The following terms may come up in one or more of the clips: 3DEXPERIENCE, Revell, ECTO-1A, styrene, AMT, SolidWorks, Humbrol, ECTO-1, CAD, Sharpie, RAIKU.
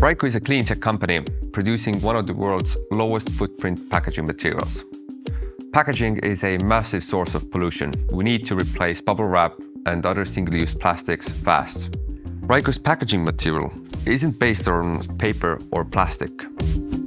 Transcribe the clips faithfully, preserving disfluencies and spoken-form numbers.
RAIKU is a clean tech company producing one of the world's lowest footprint packaging materials. Packaging is a massive source of pollution. We need to replace bubble wrap and other single-use plastics fast. RAIKU's packaging material isn't based on paper or plastic.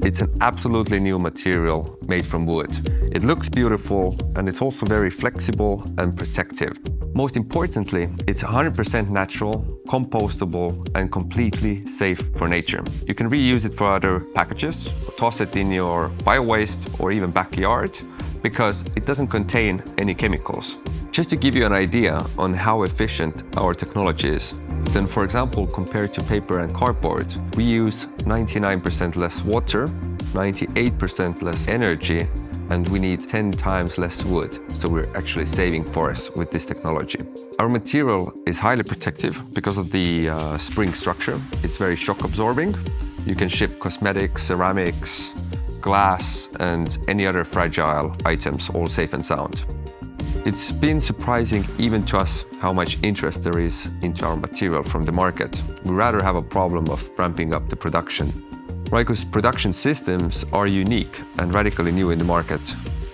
It's an absolutely new material made from wood. It looks beautiful and it's also very flexible and protective. Most importantly, it's one hundred percent natural, compostable, and completely safe for nature. You can reuse it for other packages, toss it in your bio-waste or even backyard, because it doesn't contain any chemicals. Just to give you an idea on how efficient our technology is, then for example, compared to paper and cardboard, we use ninety-nine percent less water, ninety-eight percent less energy, and we need ten times less wood, so we're actually saving forests with this technology. Our material is highly protective because of the uh, spring structure. It's very shock absorbing. You can ship cosmetics, ceramics, glass, and any other fragile items, all safe and sound. It's been surprising even to us how much interest there is into our material from the market. We rather have a problem of ramping up the production. RAIKU's production systems are unique and radically new in the market.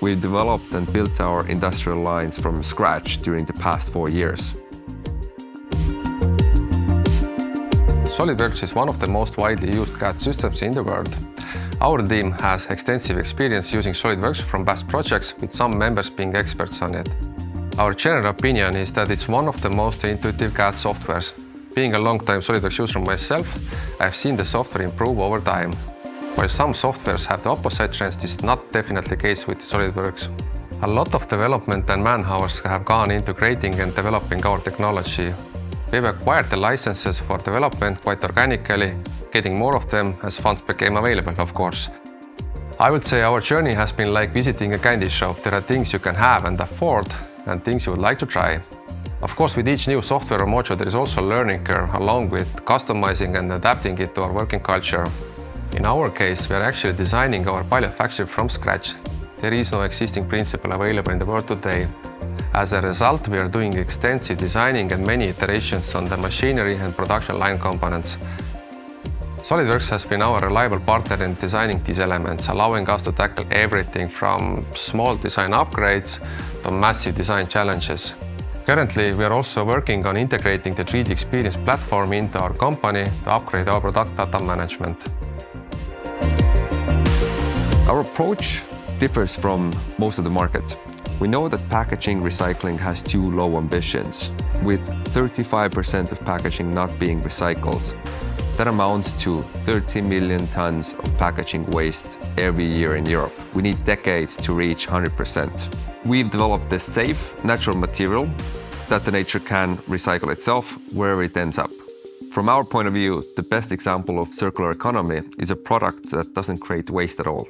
We've developed and built our industrial lines from scratch during the past four years. SolidWorks is one of the most widely used C A D systems in the world. Our team has extensive experience using SolidWorks from past projects, with some members being experts on it. Our general opinion is that it's one of the most intuitive C A D softwares. Being a long-time SolidWorks user myself, I've seen the software improve over time. While some softwares have the opposite trends, this is not definitely the case with SolidWorks. A lot of development and man-hours have gone into creating and developing our technology. We've acquired the licenses for development quite organically, getting more of them as funds became available, of course. I would say our journey has been like visiting a candy shop. There are things you can have and afford, and things you would like to try. Of course, with each new software or module, there is also a learning curve, along with customizing and adapting it to our working culture. In our case, we are actually designing our pilot factory from scratch. There is no existing principle available in the world today. As a result, we are doing extensive designing and many iterations on the machinery and production line components. SolidWorks has been our reliable partner in designing these elements, allowing us to tackle everything from small design upgrades to massive design challenges. Currently, we are also working on integrating the three D Experience platform into our company to upgrade our product data management. Our approach differs from most of the market. We know that packaging recycling has too low ambitions, with thirty-five percent of packaging not being recycled. That amounts to thirty million tons of packaging waste every year in Europe. We need decades to reach one hundred percent. We've developed this safe, natural material that the nature can recycle itself wherever it ends up. From our point of view, the best example of circular economy is a product that doesn't create waste at all.